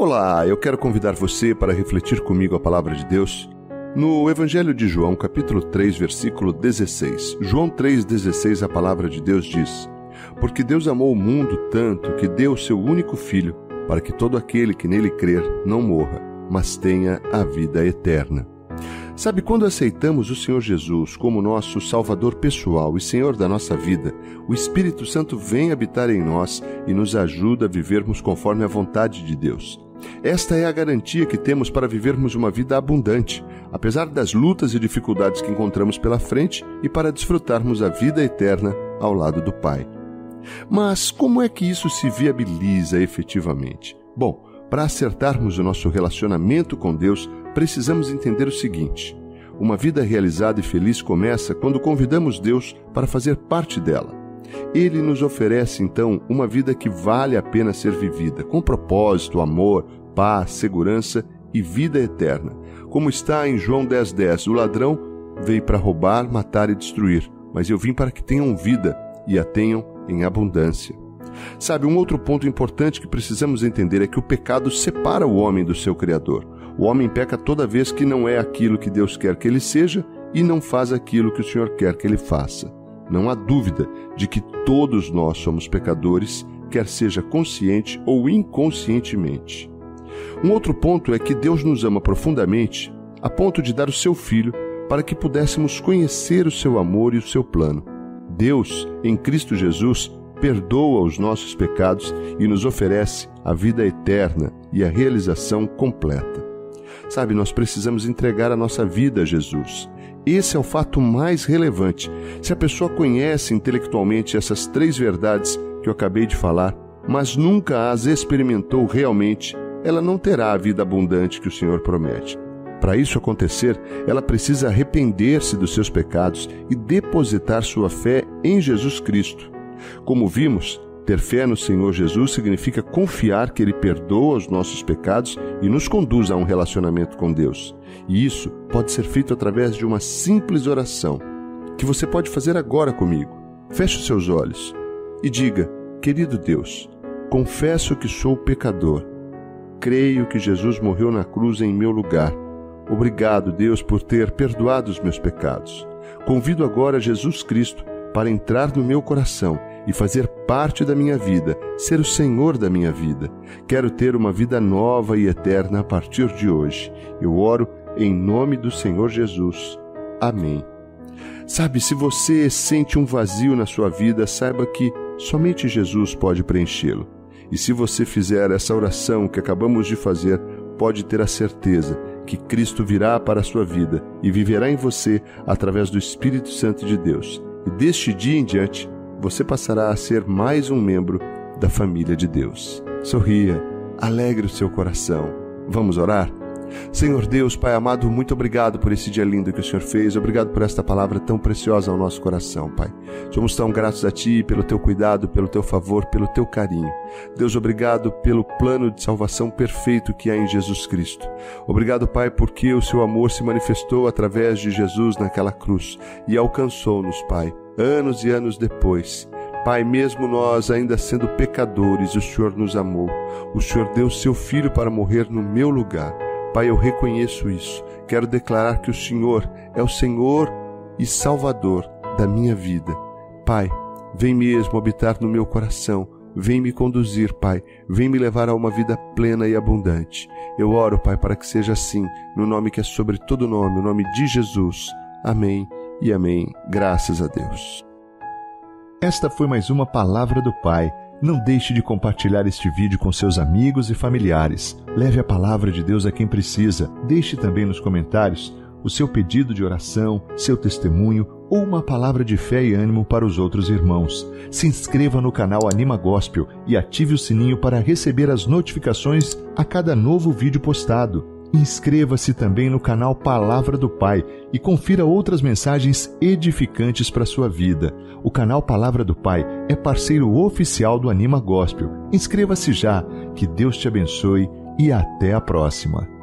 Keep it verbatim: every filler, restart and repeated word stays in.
Olá, eu quero convidar você para refletir comigo a Palavra de Deus no Evangelho de João, capítulo três, versículo dezesseis. João três, dezesseis, a Palavra de Deus diz: Porque Deus amou o mundo tanto que deu o seu único Filho, para que todo aquele que nele crer não morra, mas tenha a vida eterna. Sabe, quando aceitamos o Senhor Jesus como nosso Salvador pessoal e Senhor da nossa vida, o Espírito Santo vem habitar em nós e nos ajuda a vivermos conforme a vontade de Deus. Esta é a garantia que temos para vivermos uma vida abundante, apesar das lutas e dificuldades que encontramos pela frente, e para desfrutarmos a vida eterna ao lado do Pai. Mas como é que isso se viabiliza efetivamente? Bom, para acertarmos o nosso relacionamento com Deus, precisamos entender o seguinte: uma vida realizada e feliz começa quando convidamos Deus para fazer parte dela. Ele nos oferece, então, uma vida que vale a pena ser vivida, com propósito, amor, paz, segurança e vida eterna. Como está em João dez, dez, o ladrão veio para roubar, matar e destruir, mas eu vim para que tenham vida e a tenham em abundância. Sabe, um outro ponto importante que precisamos entender é que o pecado separa o homem do seu Criador. O homem peca toda vez que não é aquilo que Deus quer que ele seja e não faz aquilo que o Senhor quer que ele faça. Não há dúvida de que todos nós somos pecadores, quer seja consciente ou inconscientemente. Um outro ponto é que Deus nos ama profundamente a ponto de dar o seu Filho para que pudéssemos conhecer o seu amor e o seu plano. Deus, em Cristo Jesus, perdoa os nossos pecados e nos oferece a vida eterna e a realização completa. Sabe, nós precisamos entregar a nossa vida a Jesus. Esse é o fato mais relevante. Se a pessoa conhece intelectualmente essas três verdades que eu acabei de falar, mas nunca as experimentou realmente, ela não terá a vida abundante que o Senhor promete. Para isso acontecer, ela precisa arrepender-se dos seus pecados e depositar sua fé em Jesus Cristo. Como vimos, ter fé no Senhor Jesus significa confiar que Ele perdoa os nossos pecados e nos conduz a um relacionamento com Deus. E isso pode ser feito através de uma simples oração, que você pode fazer agora comigo. Feche os seus olhos e diga: Querido Deus, confesso que sou pecador. Creio que Jesus morreu na cruz em meu lugar. Obrigado, Deus, por ter perdoado os meus pecados. Convido agora Jesus Cristo para entrar no meu coração e fazer parte da minha vida, ser o Senhor da minha vida. Quero ter uma vida nova e eterna a partir de hoje. Eu oro em nome do Senhor Jesus. Amém. Sabe, se você sente um vazio na sua vida, saiba que somente Jesus pode preenchê-lo. E se você fizer essa oração que acabamos de fazer, pode ter a certeza que Cristo virá para a sua vida e viverá em você através do Espírito Santo de Deus. E deste dia em diante, você passará a ser mais um membro da família de Deus. Sorria, alegre o seu coração. Vamos orar? Senhor Deus, Pai amado, muito obrigado por esse dia lindo que o Senhor fez. Obrigado por esta palavra tão preciosa ao nosso coração, Pai. Somos tão gratos a Ti pelo Teu cuidado, pelo Teu favor, pelo Teu carinho. Deus, obrigado pelo plano de salvação perfeito que há em Jesus Cristo. Obrigado, Pai, porque o Seu amor se manifestou através de Jesus naquela cruz e alcançou-nos, Pai, anos e anos depois. Pai, mesmo nós ainda sendo pecadores, o Senhor nos amou. O Senhor deu Seu Filho para morrer no meu lugar. Pai, eu reconheço isso. Quero declarar que o Senhor é o Senhor e Salvador da minha vida. Pai, vem mesmo habitar no meu coração. Vem me conduzir, Pai. Vem me levar a uma vida plena e abundante. Eu oro, Pai, para que seja assim, no nome que é sobre todo nome, o nome de Jesus. Amém e amém. Graças a Deus. Esta foi mais uma Palavra do Pai. Não deixe de compartilhar este vídeo com seus amigos e familiares. Leve a palavra de Deus a quem precisa. Deixe também nos comentários o seu pedido de oração, seu testemunho ou uma palavra de fé e ânimo para os outros irmãos. Se inscreva no canal Anima Gospel e ative o sininho para receber as notificações a cada novo vídeo postado. Inscreva-se também no canal Palavra do Pai e confira outras mensagens edificantes para a sua vida. O canal Palavra do Pai é parceiro oficial do Anima Gospel. Inscreva-se já, que Deus te abençoe e até a próxima.